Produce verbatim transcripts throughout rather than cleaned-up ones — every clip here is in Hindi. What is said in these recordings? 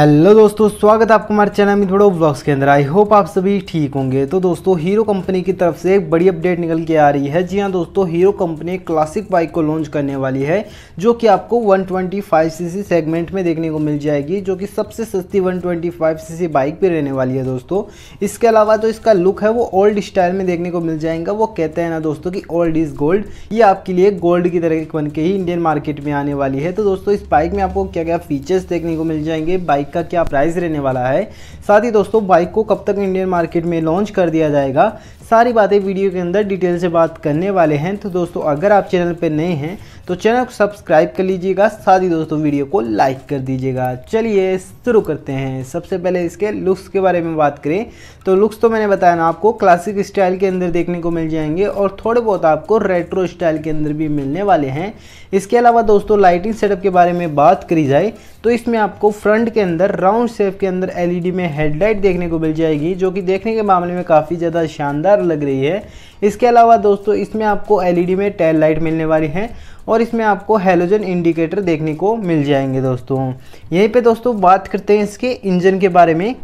हेलो दोस्तों, स्वागत है आपको हमारे चैनल में थोड़ा व्लॉग्स के अंदर। आई होप आप सभी ठीक होंगे। तो दोस्तों, हीरो कंपनी की तरफ से एक बड़ी अपडेट निकल के आ रही है। जी हां दोस्तों, हीरो कंपनी क्लासिक बाइक को लॉन्च करने वाली है, जो कि आपको one twenty five CC segment में देखने को मिल जाएगी, जो कि सबसे सस्ती one twenty five CC bike भी रहने वाली है दोस्तों। इसके अलावा जो इसका लुक है वो ओल्ड स्टाइल में देखने को मिल जाएगा। वो कहते हैं ना दोस्तों कि ओल्ड इज गोल्ड, ये आपके लिए गोल्ड की तरह बन के ही इंडियन मार्केट में आने वाली है। तो दोस्तों, इस बाइक में आपको क्या क्या फीचर्स देखने को मिल जाएंगे, बाइक का क्या प्राइस रहने वाला है, साथ ही दोस्तों बाइक को कब तक इंडियन मार्केट में लॉन्च कर दिया जाएगा, सारी बातें वीडियो के अंदर डिटेल से बात करने वाले हैं। तो दोस्तों, अगर आप चैनल पर नए हैं तो चैनल को सब्सक्राइब कर लीजिएगा, साथ ही दोस्तों वीडियो को लाइक कर दीजिएगा। चलिए शुरू करते हैं। सबसे पहले इसके लुक्स के बारे में बात करें तो लुक्स तो मैंने बताया ना आपको, क्लासिक स्टाइल के अंदर देखने को मिल जाएंगे और थोड़े बहुत आपको रेट्रो स्टाइल के अंदर भी मिलने वाले हैं। इसके अलावा दोस्तों, लाइटिंग सेटअप के बारे में बात करी जाए तो इसमें आपको फ्रंट के अंदर राउंड शेप के अंदर एलईडी में हेडलाइट देखने को मिल जाएगी, जो कि देखने के मामले में काफ़ी ज़्यादा शानदार लग रही है। इसके अलावा दोस्तों, इसमें आपको एलईडी में टेल लाइट मिलने वाली है और इसमें आपको हैलोजन इंडिकेटर देखने को मिल जाएंगे दोस्तों। यहीं पे दोस्तों बात करते हैं इसके इंजन के बारे में।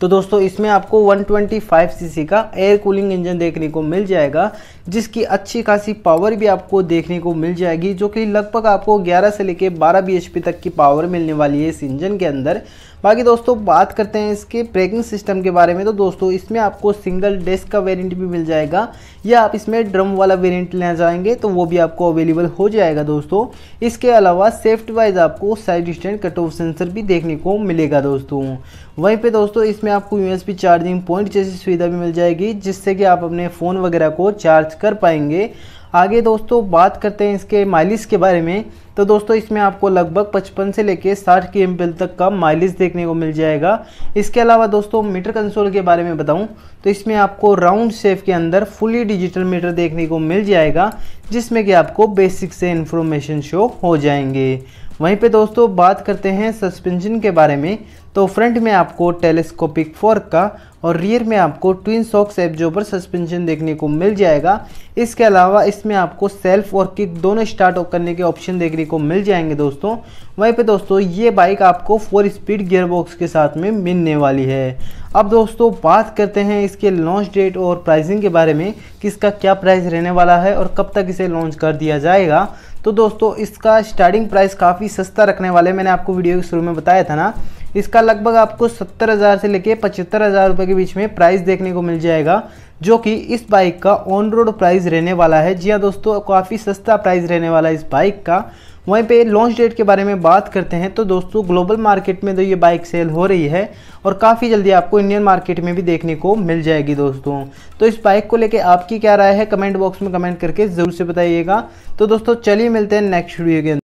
तो दोस्तों, इसमें आपको वन ट्वेंटी फाइव सीसी का एयर कूलिंग इंजन देखने को मिल जाएगा, जिसकी अच्छी खासी पावर भी आपको देखने को मिल जाएगी, जो कि लगभग आपको ग्यारह से लेकर बारह बीएचपी तक की पावर मिलने वाली है इस इंजन के अंदर। बाकी दोस्तों बात करते हैं इसके ब्रेकिंग सिस्टम के बारे में। तो दोस्तों, इसमें आपको सिंगल डिस्क का वेरिएंट भी मिल जाएगा, या आप इसमें ड्रम वाला वेरिएंट लेना चाहेंगे तो वो भी आपको अवेलेबल हो जाएगा दोस्तों। इसके अलावा सेफ्टी वाइज आपको side stand cut off sensor भी देखने को मिलेगा दोस्तों। वहीं पर दोस्तों, में आपको यूएसबी चार्जिंग पॉइंट जैसी सुविधा भी मिल जाएगी, जिससे कि आप अपने फ़ोन वगैरह को चार्ज कर पाएंगे। आगे दोस्तों बात करते हैं इसके माइलेज के बारे में। तो दोस्तों, इसमें आपको लगभग पचपन से लेकर साठ के एम पी एल तक का माइलेज देखने को मिल जाएगा। इसके अलावा दोस्तों, मीटर कंसोल के बारे में बताऊं तो इसमें आपको राउंड शेप के अंदर फुली डिजिटल मीटर देखने को मिल जाएगा, जिसमें कि आपको बेसिक से इन्फॉर्मेशन शो हो जाएंगे। वहीं पे दोस्तों बात करते हैं सस्पेंशन के बारे में। तो फ्रंट में आपको टेलीस्कोपिक फोर्क का और रियर में आपको ट्विन सॉक्स एब्जॉर्बर सस्पेंशन देखने को मिल जाएगा। इसके अलावा इसमें आपको सेल्फ और किक दोनों स्टार्ट करने के ऑप्शन देखने को मिल जाएंगे दोस्तों। वहीं पे दोस्तों, ये बाइक आपको फोर स्पीड गियरबॉक्स के साथ में मिलने वाली है। अब दोस्तों बात करते हैं इसके लॉन्च डेट और प्राइसिंग के बारे में, कि इसका क्या प्राइस रहने वाला है और कब तक इसे लॉन्च कर दिया जाएगा। तो दोस्तों, इसका स्टार्टिंग प्राइस काफ़ी सस्ता रखने वाले, मैंने आपको वीडियो के शुरू में बताया था ना, इसका लगभग आपको सत्तर हज़ार से लेके पचहत्तर हज़ार रुपये के बीच में प्राइस देखने को मिल जाएगा, जो कि इस बाइक का ऑन रोड प्राइस रहने वाला है। जी हाँ दोस्तों, काफ़ी सस्ता प्राइस रहने वाला है इस बाइक का। वहीं पे लॉन्च डेट के बारे में बात करते हैं तो दोस्तों, ग्लोबल मार्केट में तो ये बाइक सेल हो रही है और काफ़ी जल्दी आपको इंडियन मार्केट में भी देखने को मिल जाएगी दोस्तों। तो इस बाइक को लेके आपकी क्या राय है, कमेंट बॉक्स में कमेंट करके ज़रूर से बताइएगा। तो दोस्तों, चलिए मिलते हैं नेक्स्ट वीडियो के अंदर।